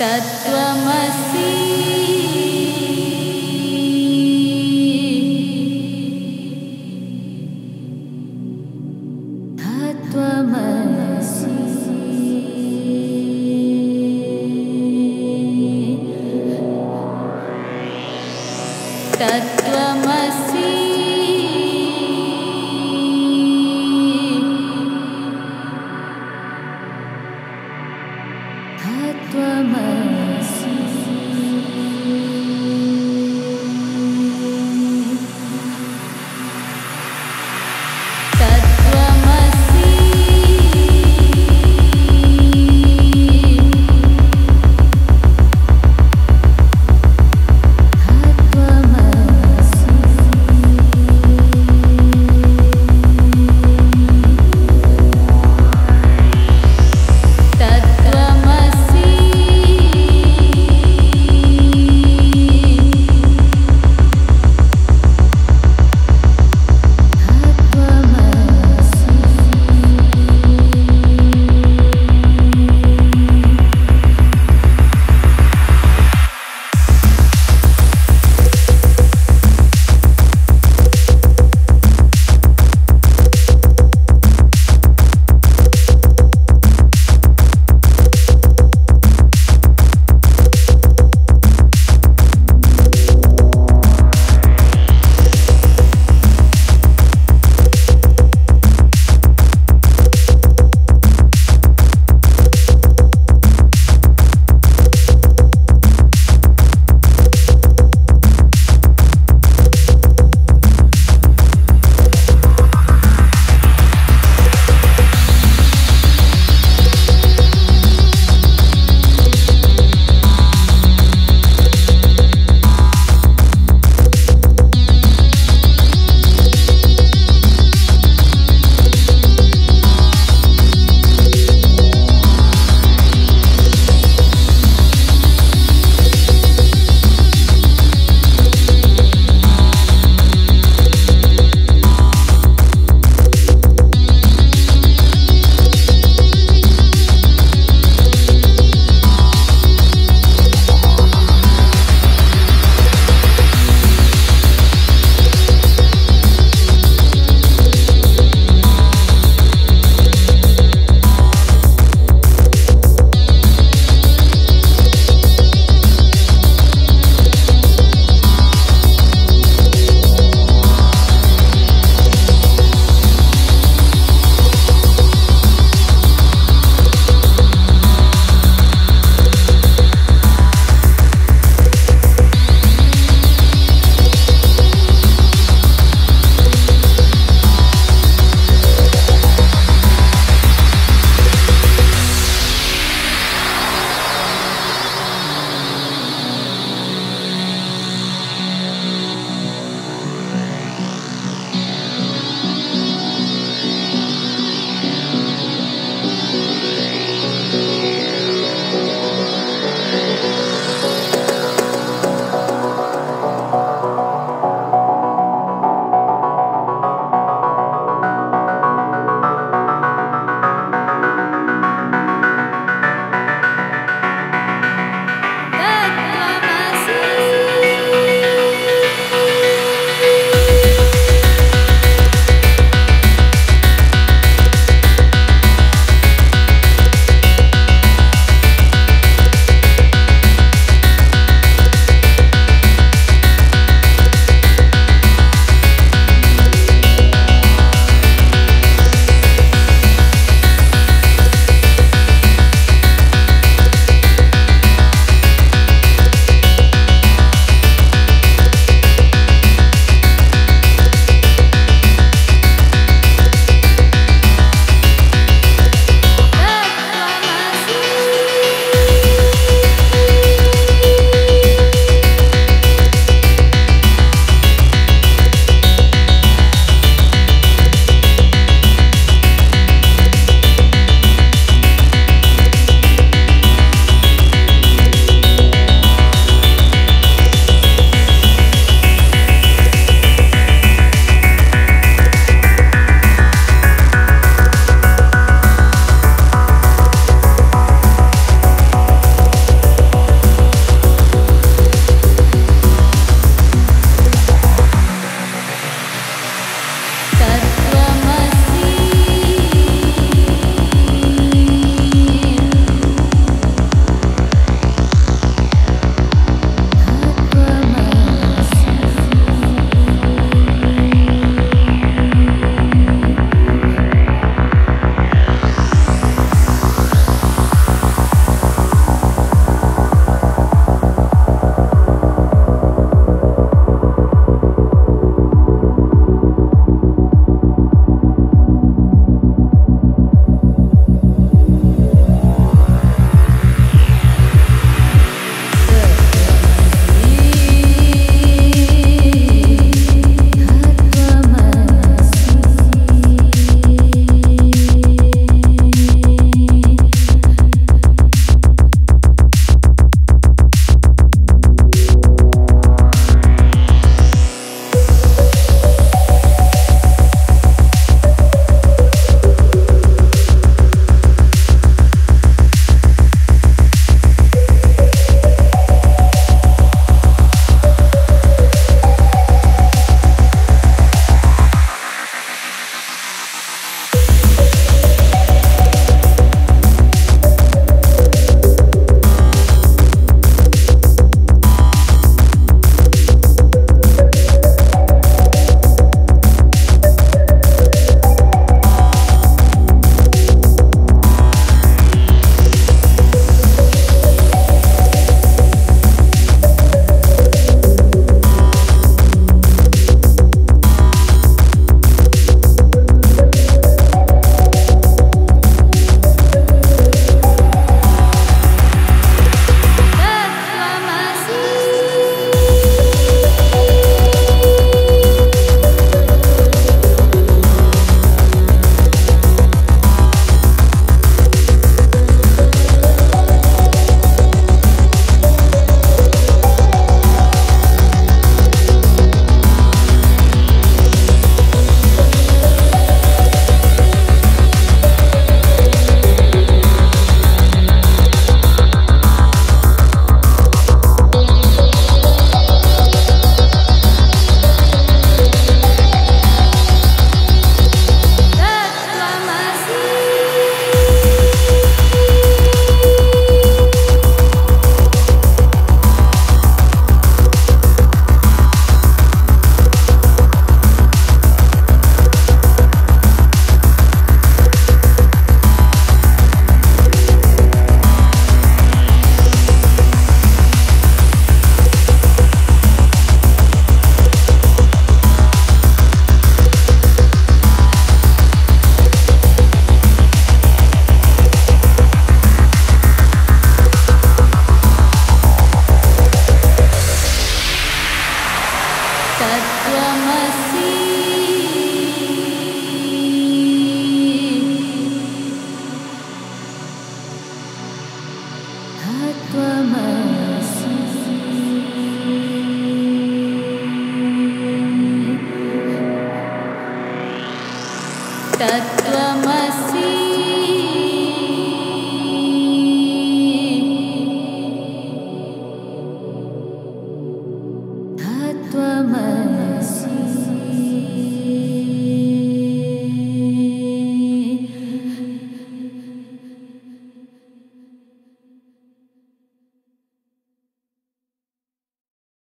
Tat-Tvam-Asi. Tat-Tvam-Asi. Tat-Tvam-Asi.